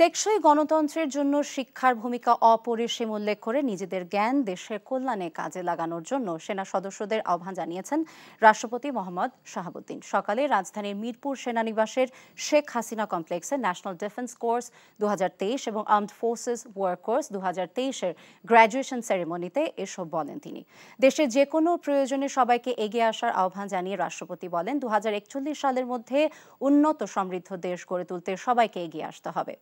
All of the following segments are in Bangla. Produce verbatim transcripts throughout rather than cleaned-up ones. টেকসই গণতন্ত্রের জন্য শিক্ষার ভূমিকা অপরিসীম উল্লেখ করে নিজেদের জ্ঞান দেশের কল্যাণে কাজে লাগানোর জন্য সেনা সদস্যদের আহ্বান জানিয়েছেন রাষ্ট্রপতি মোহাম্মদ শাহাবুদ্দিন। সকালে রাজধানীর মিরপুর সেনানিবাসের শেখ হাসিনা কমপ্লেক্সে ন্যাশনাল ডিফেন্স কোর্স দুই হাজার তেইশ এবং আর্মড ফোর্সেস ওয়ার কোর্স দুই হাজার তেইশ এর গ্র্যাজুয়েশন সেরিমনিতে এসব বলেন তিনি। দেশের যে কোনো প্রয়োজনে সবাইকে এগিয়ে আসার আহ্বান জানিয়ে রাষ্ট্রপতি বলেন, দুই হাজার একচল্লিশ সালের মধ্যে উন্নত সমৃদ্ধ দেশ গড়ে তুলতে সবাইকে এগিয়ে আসতে হবে।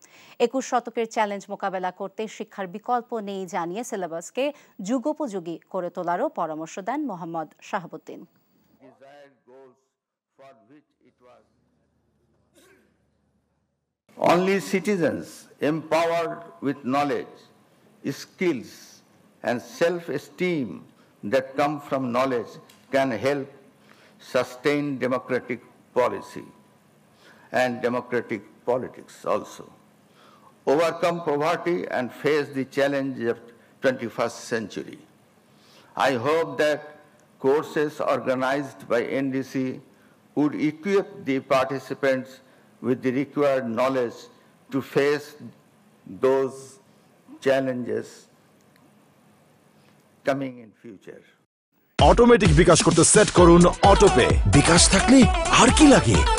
একুশ শতকের চ্যালেঞ্জ মোকাবেলা করতে শিক্ষার বিকল্প নেই জানিয়ে সিলেবাসকে যুগোপযোগী করে তোলারও পরামর্শ দেন Mohammad Shahabuddin. Only citizens empowered with knowledge, skills and self-esteem that come from knowledge can help sustain democratic policy and democratic politics also. Overcome poverty and face the challenge of twenty-first century. I hope that courses organized by N D C would equip the participants with the required knowledge to face those challenges coming in future. Automatic bikash korte set korun auto pay. Bikash thakle ar ki lage.